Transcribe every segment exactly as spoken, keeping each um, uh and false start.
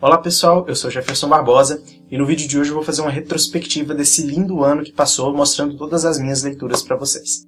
Olá pessoal, eu sou Jefferson Barbosa e no vídeo de hoje eu vou fazer uma retrospectiva desse lindo ano que passou, mostrando todas as minhas leituras para vocês.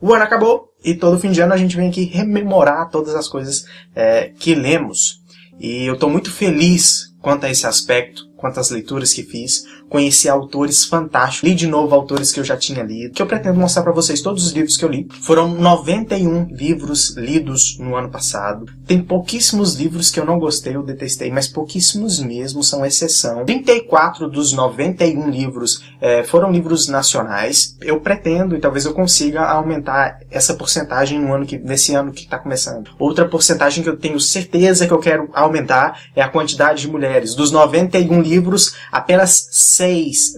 O ano acabou e todo fim de ano a gente vem aqui rememorar todas as coisas é, que lemos. E eu estou muito feliz quanto a esse aspecto, quanto às leituras que fiz. Conheci autores fantásticos, li de novo autores que eu já tinha lido, que eu pretendo mostrar para vocês todos os livros que eu li. Foram noventa e um livros lidos no ano passado. Tem pouquíssimos livros que eu não gostei ou detestei, mas pouquíssimos mesmo, são exceção. trinta e quatro dos noventa e um livros eh, foram livros nacionais. Eu pretendo, e talvez eu consiga, aumentar essa porcentagem no ano que, nesse ano que está começando. Outra porcentagem que eu tenho certeza que eu quero aumentar é a quantidade de mulheres. Dos noventa e um livros, apenas seis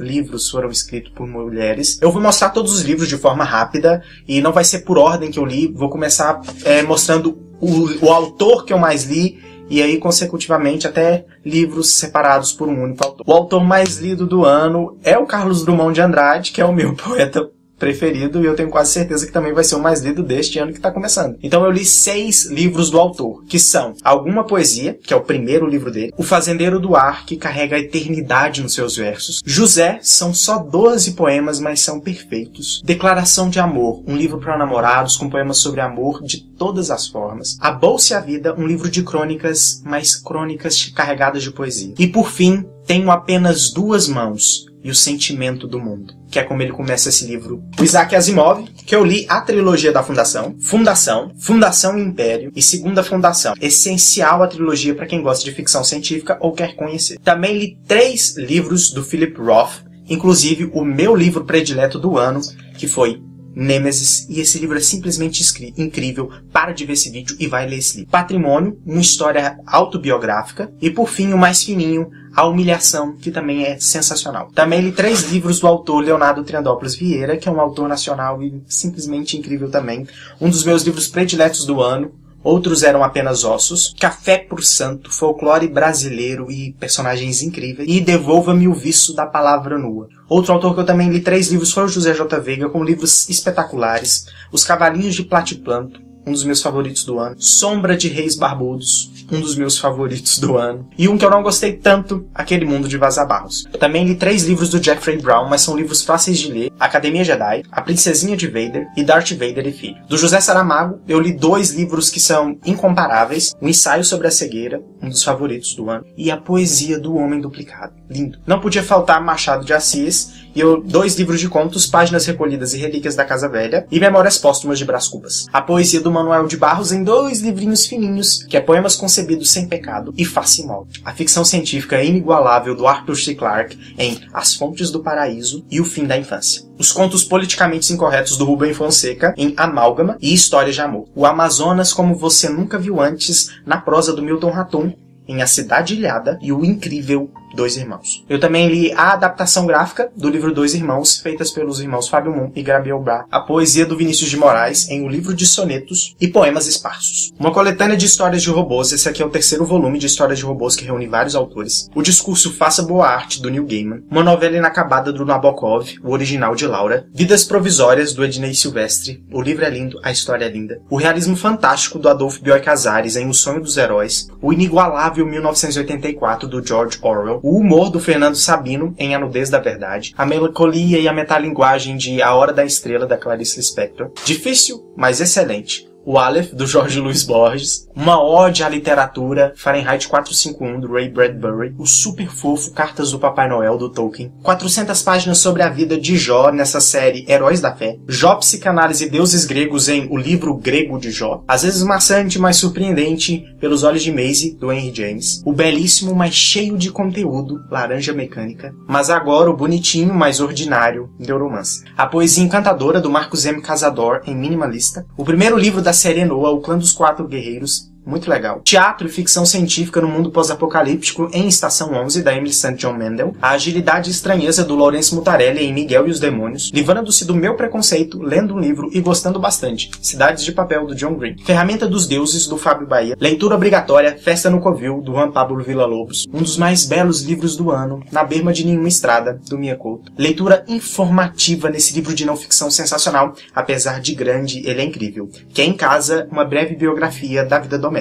livros foram escritos por mulheres. Eu vou mostrar todos os livros de forma rápida e não vai ser por ordem que eu li. Vou começar é, mostrando o, o autor que eu mais li e aí consecutivamente até livros separados por um único autor. O autor mais lido do ano é o Carlos Drummond de Andrade, que é o meu poeta preferido, e eu tenho quase certeza que também vai ser o mais lido deste ano que está começando. Então eu li seis livros do autor, que são Alguma Poesia, que é o primeiro livro dele, O Fazendeiro do Ar, que carrega a eternidade nos seus versos, José, são só doze poemas, mas são perfeitos, Declaração de Amor, um livro para namorados, com poemas sobre amor de todas as formas, A Bolsa e a Vida, um livro de crônicas, mas crônicas carregadas de poesia, e por fim, Tenho Apenas Duas Mãos e O Sentimento do Mundo, que é como ele começa esse livro. O Isaac Asimov, que eu li a trilogia da Fundação, Fundação, Fundação e Império e Segunda Fundação. Essencial a trilogia para quem gosta de ficção científica ou quer conhecer. Também li três livros do Philip Roth, inclusive o meu livro predileto do ano, que foi Nêmesis, e esse livro é simplesmente incrível. Para de ver esse vídeo e vai ler esse livro. Patrimônio, uma história autobiográfica. E por fim, o mais fininho, A Humilhação, que também é sensacional. Também li três livros do autor Leonardo Triandópolis Vieira, que é um autor nacional e simplesmente incrível também. Um dos meus livros prediletos do ano. Outros eram Apenas Ossos, Café por Santo, Folclore Brasileiro e personagens incríveis, e Devolva-me o Viço da Palavra Nua. Outro autor que eu também li três livros foi o José J. Veiga, com livros espetaculares, Os Cavalinhos de Platiplanto, um dos meus favoritos do ano, Sombra de Reis Barbudos, um dos meus favoritos do ano, e um que eu não gostei tanto, Aquele Mundo de Vazar Barros. Também li três livros do Jeffrey Brown, mas são livros fáceis de ler, Academia Jedi, A Princesinha de Vader e Darth Vader e Filho. Do José Saramago, eu li dois livros que são incomparáveis, O Ensaio sobre a Cegueira, um dos favoritos do ano, e A Poesia do Homem Duplicado. Lindo. Não podia faltar Machado de Assis, e eu, dois livros de contos, Páginas Recolhidas e Relíquias da Casa Velha, e Memórias Póstumas de Brás Cubas. A Poesia do Manuel de Barros em dois livrinhos fininhos, que é Poemas com Concebido Sem Pecado e Face Mal. A ficção científica inigualável do Arthur C. Clarke em As Fontes do Paraíso e O Fim da Infância. Os contos politicamente incorretos do Rubem Fonseca em Amálgama e Histórias de Amor. O Amazonas como Você Nunca Viu Antes na prosa do Milton Hatoum em A Cidade Ilhada e o incrível Dois Irmãos. Eu também li a adaptação gráfica do livro Dois Irmãos, feitas pelos irmãos Fábio Moon e Gabriel Bá, a poesia do Vinícius de Moraes em O Livro de Sonetos e Poemas Esparsos. Uma coletânea de histórias de robôs, esse aqui é o terceiro volume de histórias de robôs que reúne vários autores, o discurso Faça Boa Arte, do Neil Gaiman, uma novela inacabada do Nabokov, o original de Laura, Vidas Provisórias, do Ednei Silvestre, o livro é lindo, a história é linda, o realismo fantástico do Adolfo Bioy Casares em O Sonho dos Heróis, o inigualável mil novecentos e oitenta e quatro, do George Orwell, o humor do Fernando Sabino em A Nudez da Verdade, a melancolia e a metalinguagem de A Hora da Estrela, da Clarice Lispector, difícil, mas excelente, O Aleph, do Jorge Luis Borges, uma ode à literatura, Fahrenheit quatrocentos e cinquenta e um, do Ray Bradbury, o super fofo Cartas do Papai Noel, do Tolkien, quatrocentas páginas sobre a vida de Jó, nessa série Heróis da Fé, Jó, Psicanálise e Deuses Gregos, em O Livro Grego de Jó, às vezes maçante, mas surpreendente, Pelos Olhos de Maisie, do Henry James, o belíssimo, mas cheio de conteúdo, Laranja Mecânica, mas agora o bonitinho, mas ordinário, Neuromancer, a poesia encantadora do Marcos M. Casador, em Minimalista, o primeiro livro da série Noah, O Clã dos Quatro Guerreiros, Muito legal. Teatro e ficção científica no mundo pós-apocalíptico em Estação onze, da Emily Saint John Mendel. A agilidade e estranheza do Lawrence Mutarelli em Miguel e os Demônios. Livrando-se do meu preconceito, lendo um livro e gostando bastante. Cidades de Papel, do John Green. Ferramenta dos Deuses, do Fábio Bahia. Leitura obrigatória, Festa no Covil, do Juan Pablo Villa-Lobos. Um dos mais belos livros do ano, Na Berma de Nenhuma Estrada, do Mia Couto. Leitura informativa nesse livro de não ficção sensacional. Apesar de grande, ele é incrível. Que é Em Casa, uma breve biografia da vida doméstica,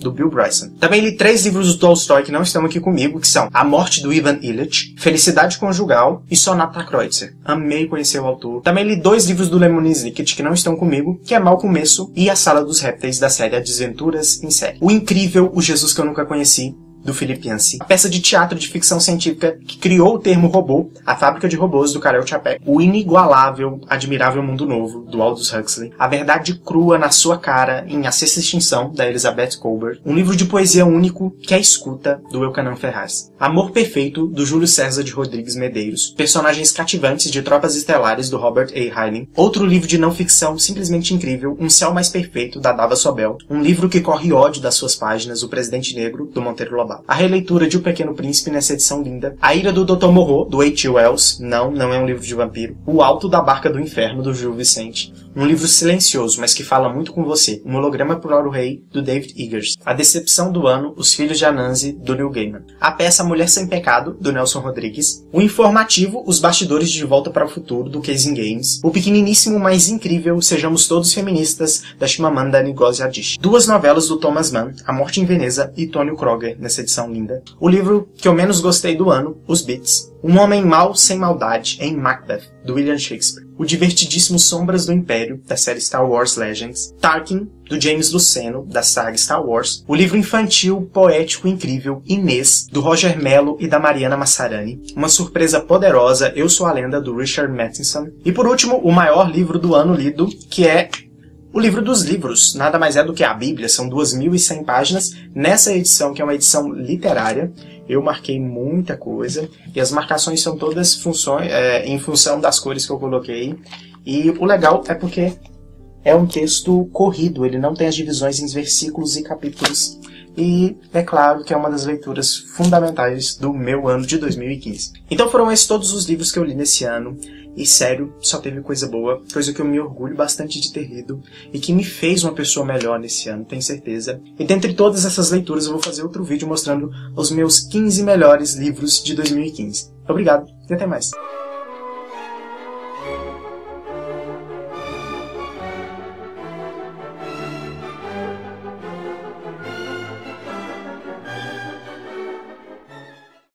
do Bill Bryson. Também li três livros do Tolstói que não estão aqui comigo, que são A Morte do Ivan Illich, Felicidade Conjugal e Sonata Kreutzer. Amei conhecer o autor. Também li dois livros do Lemony Snicket que não estão comigo, que é Mal Começo e A Sala dos Répteis, da série Desventuras em Série. O incrível O Jesus que Eu Nunca Conheci, do Philip Yancey. A peça de teatro de ficção científica que criou o termo robô, A Fábrica de Robôs, do Karel Čapek. O inigualável, admirável Mundo Novo, do Aldous Huxley. A Verdade Crua na Sua Cara, em A Sexta Extinção, da Elizabeth Colbert. Um livro de poesia único, que é A Escuta, do Elkanan Ferraz. Amor Perfeito, do Júlio César de Rodrigues Medeiros. Personagens Cativantes de Tropas Estelares, do Robert A. Heinlein. Outro livro de não ficção simplesmente incrível, Um Céu Mais Perfeito, da Dava Sobel. Um livro que corre ódio das suas páginas, O Presidente Negro, do Monteiro Lobato. A releitura de O Pequeno Príncipe nessa edição linda. A Ira do doutor Moreau, do agá. Wells. Não, não é um livro de vampiro. O Alto da Barca do Inferno, do Gil Vicente. Um livro silencioso, mas que fala muito com você. Um Holograma para o Rei, do David Eggers. A Decepção do Ano, Os Filhos de Anansi, do Neil Gaiman. A peça Mulher Sem Pecado, do Nelson Rodrigues. O informativo Os Bastidores de Volta para o Futuro, do Casing Games. O pequeniníssimo, mas incrível Sejamos Todos Feministas, da Chimamanda Ngozi Adichie. Duas novelas do Thomas Mann, A Morte em Veneza e Tônio Kroger, nessa edição linda. O livro que eu menos gostei do ano, Os Beats. Um Homem Mau Sem Maldade, em Macbeth, do William Shakespeare. O divertidíssimo Sombras do Império, da série Star Wars Legends. Tarkin, do James Luceno, da saga Star Wars. O livro infantil, poético, incrível, Inês, do Roger Mello e da Mariana Massarani. Uma surpresa poderosa, Eu Sou a Lenda, do Richard Matheson. E por último, o maior livro do ano lido, que é O Livro dos Livros, nada mais é do que a Bíblia, são duas mil e cem páginas. Nessa edição, que é uma edição literária, eu marquei muita coisa, e as marcações são todas funções, é, em função das cores que eu coloquei. E o legal é porque é um texto corrido, ele não tem as divisões em versículos e capítulos. E é claro que é uma das leituras fundamentais do meu ano de dois mil e quinze. Então foram esses todos os livros que eu li nesse ano. E sério, só teve coisa boa, coisa que eu me orgulho bastante de ter lido e que me fez uma pessoa melhor nesse ano, tenho certeza. E dentre todas essas leituras eu vou fazer outro vídeo mostrando os meus quinze melhores livros de dois mil e quinze. Obrigado e até mais!